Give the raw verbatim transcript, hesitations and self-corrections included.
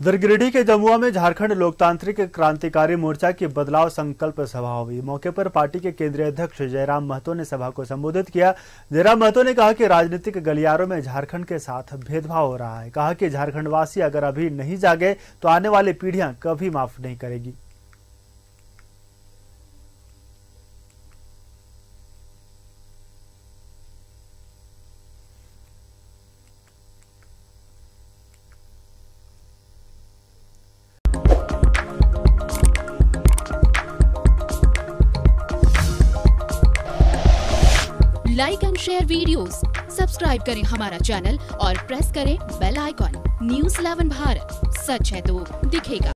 इधर गिरिडीह के जमुआ में झारखंड लोकतांत्रिक क्रांतिकारी मोर्चा की बदलाव संकल्प सभा हुई। मौके पर पार्टी के केंद्रीय अध्यक्ष जयराम महतो ने सभा को संबोधित किया। जयराम महतो ने कहा कि राजनीतिक गलियारों में झारखंड के साथ भेदभाव हो रहा है। कहा कि झारखंडवासी अगर अभी नहीं जागे तो आने वाली पीढ़ियां कभी माफ नहीं करेगी। Like and share videos, subscribe करें हमारा चैनल और प्रेस करें bell icon. News eleven Bharat, सच है तो दिखेगा।